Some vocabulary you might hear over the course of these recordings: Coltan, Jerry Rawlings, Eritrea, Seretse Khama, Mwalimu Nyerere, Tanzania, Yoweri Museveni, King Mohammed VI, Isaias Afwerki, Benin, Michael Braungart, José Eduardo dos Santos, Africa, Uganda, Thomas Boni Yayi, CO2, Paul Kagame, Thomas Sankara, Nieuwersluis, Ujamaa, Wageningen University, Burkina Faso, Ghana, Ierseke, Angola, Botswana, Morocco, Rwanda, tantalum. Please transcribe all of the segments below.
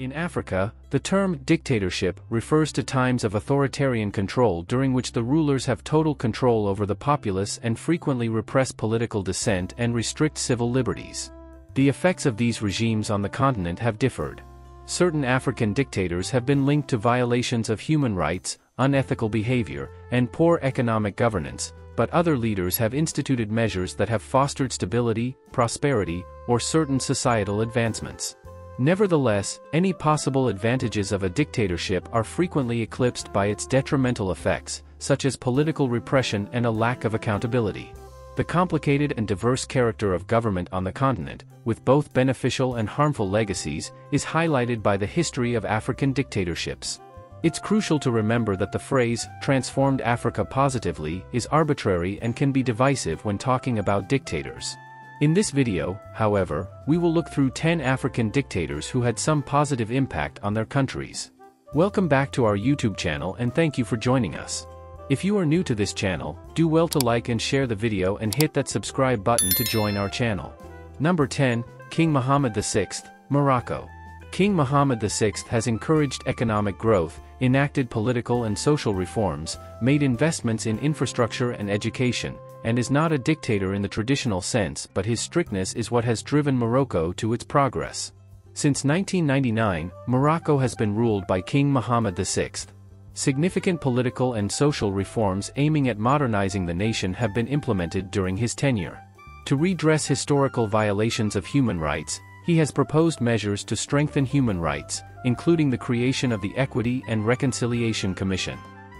In Africa, the term dictatorship refers to times of authoritarian control during which the rulers have total control over the populace and frequently repress political dissent and restrict civil liberties. The effects of these regimes on the continent have differed. Certain African dictators have been linked to violations of human rights, unethical behavior, and poor economic governance, but other leaders have instituted measures that have fostered stability, prosperity, or certain societal advancements. Nevertheless, any possible advantages of a dictatorship are frequently eclipsed by its detrimental effects, such as political repression and a lack of accountability. The complicated and diverse character of government on the continent, with both beneficial and harmful legacies, is highlighted by the history of African dictatorships. It's crucial to remember that the phrase, "transformed Africa positively," is arbitrary and can be divisive when talking about dictators. In this video, however, we will look through 10 African dictators who had some positive impact on their countries. Welcome back to our YouTube channel and thank you for joining us. If you are new to this channel, do well to like and share the video and hit that subscribe button to join our channel. Number 10, King Mohammed VI, Morocco. King Mohammed VI has encouraged economic growth, enacted political and social reforms, made investments in infrastructure and education, and is not a dictator in the traditional sense, but his strictness is what has driven Morocco to its progress. Since 1999, Morocco has been ruled by King Mohammed VI. Significant political and social reforms aiming at modernizing the nation have been implemented during his tenure. To redress historical violations of human rights, he has proposed measures to strengthen human rights, including the creation of the Equity and Reconciliation Commission.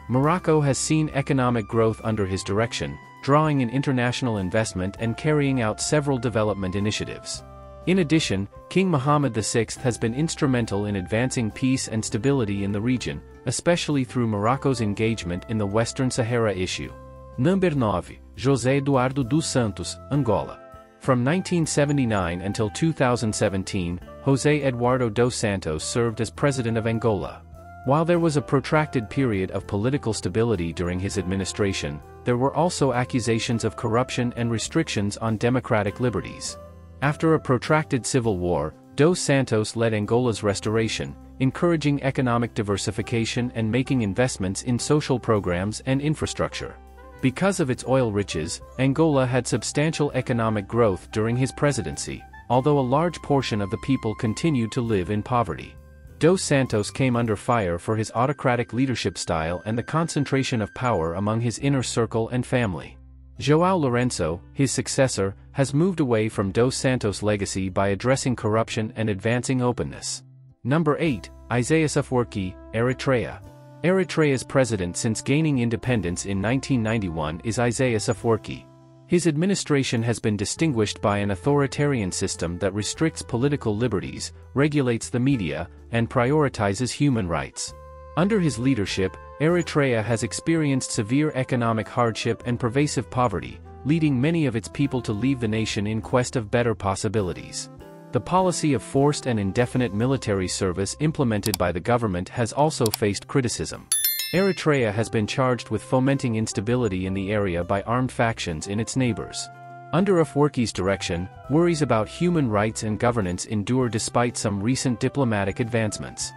Morocco has seen economic growth under his direction, drawing in international investment and carrying out several development initiatives. In addition, King Mohammed VI has been instrumental in advancing peace and stability in the region, especially through Morocco's engagement in the Western Sahara issue. Number 9, José Eduardo dos Santos, Angola. From 1979 until 2017, José Eduardo dos Santos served as president of Angola. While there was a protracted period of political stability during his administration, there were also accusations of corruption and restrictions on democratic liberties. After a protracted civil war, Dos Santos led Angola's restoration, encouraging economic diversification and making investments in social programs and infrastructure. Because of its oil riches, Angola had substantial economic growth during his presidency, although a large portion of the people continued to live in poverty. Dos Santos came under fire for his autocratic leadership style and the concentration of power among his inner circle and family. João Lourenço, his successor, has moved away from Dos Santos' legacy by addressing corruption and advancing openness. Number 8, Isaias Afwerki, Eritrea. Eritrea's president since gaining independence in 1991 is Isaias Afwerki. His administration has been distinguished by an authoritarian system that restricts political liberties, regulates the media, and prioritizes human rights. Under his leadership, Eritrea has experienced severe economic hardship and pervasive poverty, leading many of its people to leave the nation in quest of better possibilities. The policy of forced and indefinite military service implemented by the government has also faced criticism. Eritrea has been charged with fomenting instability in the area by armed factions in its neighbors. Under Afwerki's direction, worries about human rights and governance endure despite some recent diplomatic advancements.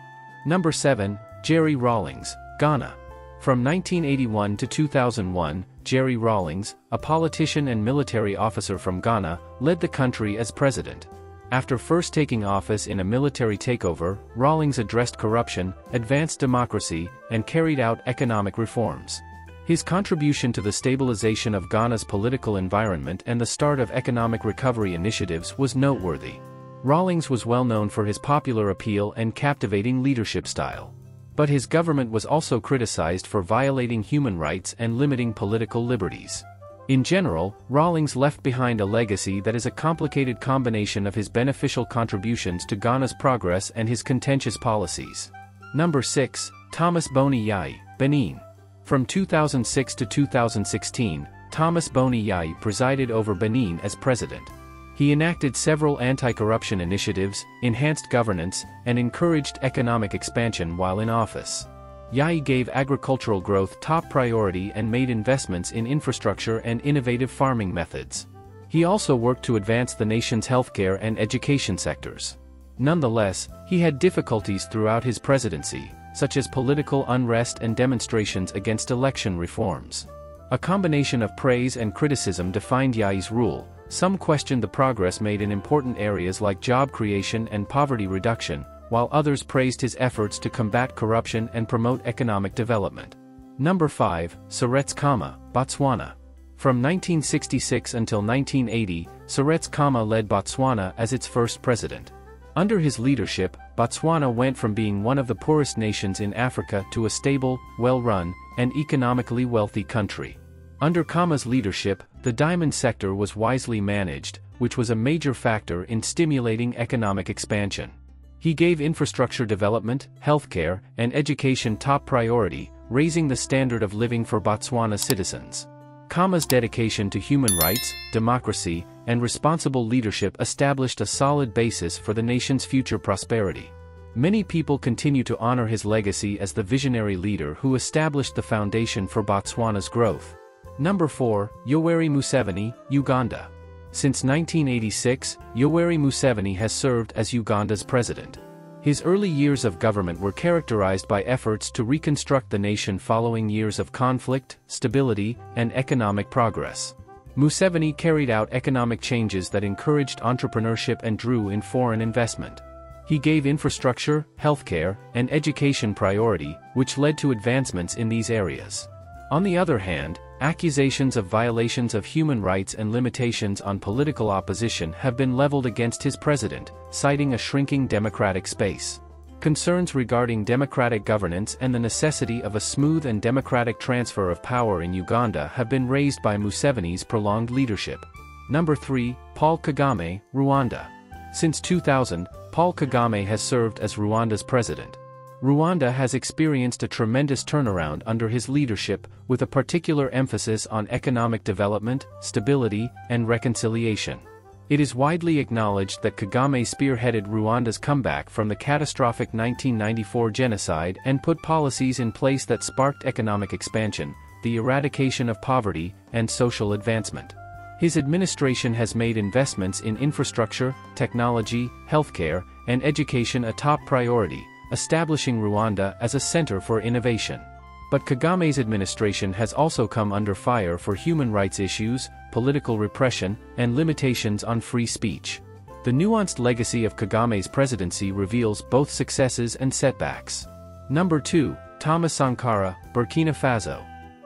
Number 7, Jerry Rawlings, Ghana. From 1981 to 2001, Jerry Rawlings, a politician and military officer from Ghana, led the country as president. After first taking office in a military takeover, Rawlings addressed corruption, advanced democracy, and carried out economic reforms. His contribution to the stabilization of Ghana's political environment and the start of economic recovery initiatives was noteworthy. Rawlings was well known for his popular appeal and captivating leadership style. But his government was also criticized for violating human rights and limiting political liberties. In general, Rawlings left behind a legacy that is a complicated combination of his beneficial contributions to Ghana's progress and his contentious policies. Number 6, Thomas Boni Yayi, Benin. From 2006 to 2016, Thomas Boni Yayi presided over Benin as president. He enacted several anti-corruption initiatives, enhanced governance, and encouraged economic expansion while in office. Yayi gave agricultural growth top priority and made investments in infrastructure and innovative farming methods. He also worked to advance the nation's healthcare and education sectors. Nonetheless, he had difficulties throughout his presidency, such as political unrest and demonstrations against election reforms. A combination of praise and criticism defined Yayi's rule. Some questioned the progress made in important areas like job creation and poverty reduction, while others praised his efforts to combat corruption and promote economic development. Number 5. Seretse Khama, Botswana. From 1966 until 1980, Seretse Khama led Botswana as its first president. Under his leadership, Botswana went from being one of the poorest nations in Africa to a stable, well-run, and economically wealthy country. Under Khama's leadership, the diamond sector was wisely managed, which was a major factor in stimulating economic expansion. He gave infrastructure development, healthcare, and education top priority, raising the standard of living for Botswana citizens. Khama's dedication to human rights, democracy, and responsible leadership established a solid basis for the nation's future prosperity. Many people continue to honor his legacy as the visionary leader who established the foundation for Botswana's growth. Number 4. Yoweri Museveni, Uganda. Since 1986, Yoweri Museveni has served as Uganda's president. His early years of government were characterized by efforts to reconstruct the nation following years of conflict, stability, and economic progress. Museveni carried out economic changes that encouraged entrepreneurship and drew in foreign investment. He gave infrastructure, healthcare, and education priority, which led to advancements in these areas. On the other hand, accusations of violations of human rights and limitations on political opposition have been leveled against his president, citing a shrinking democratic space. Concerns regarding democratic governance and the necessity of a smooth and democratic transfer of power in Uganda have been raised by Museveni's prolonged leadership. Number 3. Paul Kagame, Rwanda. Since 2000, Paul Kagame has served as Rwanda's president. Rwanda has experienced a tremendous turnaround under his leadership, with a particular emphasis on economic development, stability, and reconciliation. It is widely acknowledged that Kagame spearheaded Rwanda's comeback from the catastrophic 1994 genocide and put policies in place that sparked economic expansion, the eradication of poverty, and social advancement. His administration has made investments in infrastructure, technology, healthcare, and education a top priority, establishing Rwanda as a center for innovation. But Kagame's administration has also come under fire for human rights issues, political repression, and limitations on free speech. The nuanced legacy of Kagame's presidency reveals both successes and setbacks. Number 2. Thomas Sankara, Burkina Faso.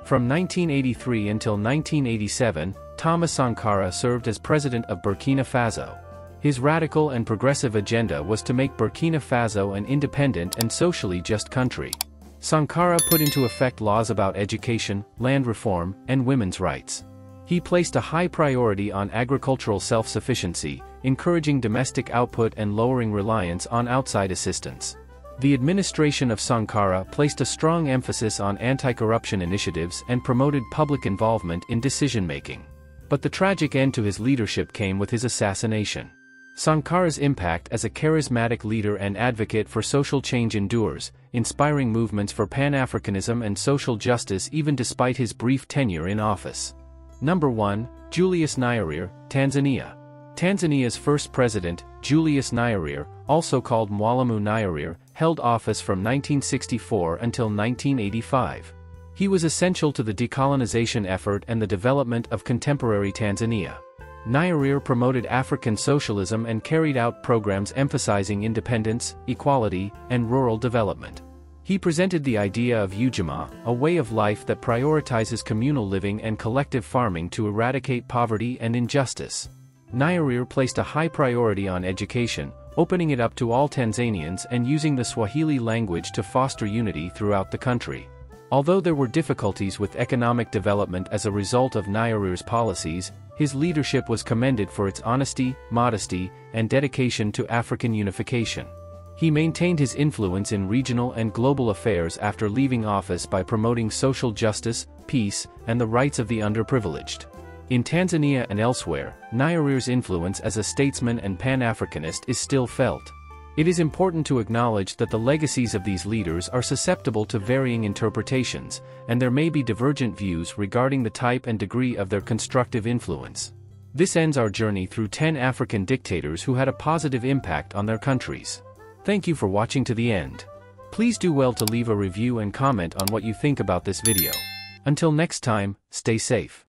From 1983 until 1987, Thomas Sankara served as president of Burkina Faso. His radical and progressive agenda was to make Burkina Faso an independent and socially just country. Sankara put into effect laws about education, land reform, and women's rights. He placed a high priority on agricultural self-sufficiency, encouraging domestic output and lowering reliance on outside assistance. The administration of Sankara placed a strong emphasis on anti-corruption initiatives and promoted public involvement in decision-making. But the tragic end to his leadership came with his assassination. Sankara's impact as a charismatic leader and advocate for social change endures, inspiring movements for Pan-Africanism and social justice even despite his brief tenure in office. Number 1. Julius Nyerere, Tanzania. Tanzania's first president, Julius Nyerere, also called Mwalimu Nyerere, held office from 1964 until 1985. He was essential to the decolonization effort and the development of contemporary Tanzania. Nyerere promoted African socialism and carried out programs emphasizing independence, equality, and rural development. He presented the idea of Ujamaa, a way of life that prioritizes communal living and collective farming to eradicate poverty and injustice. Nyerere placed a high priority on education, opening it up to all Tanzanians and using the Swahili language to foster unity throughout the country. Although there were difficulties with economic development as a result of Nyerere's policies, his leadership was commended for its honesty, modesty, and dedication to African unification. He maintained his influence in regional and global affairs after leaving office by promoting social justice, peace, and the rights of the underprivileged. In Tanzania and elsewhere, Nyerere's influence as a statesman and Pan-Africanist is still felt. It is important to acknowledge that the legacies of these leaders are susceptible to varying interpretations, and there may be divergent views regarding the type and degree of their constructive influence. This ends our journey through 10 African dictators who had a positive impact on their countries. Thank you for watching to the end. Please do well to leave a review and comment on what you think about this video. Until next time, stay safe.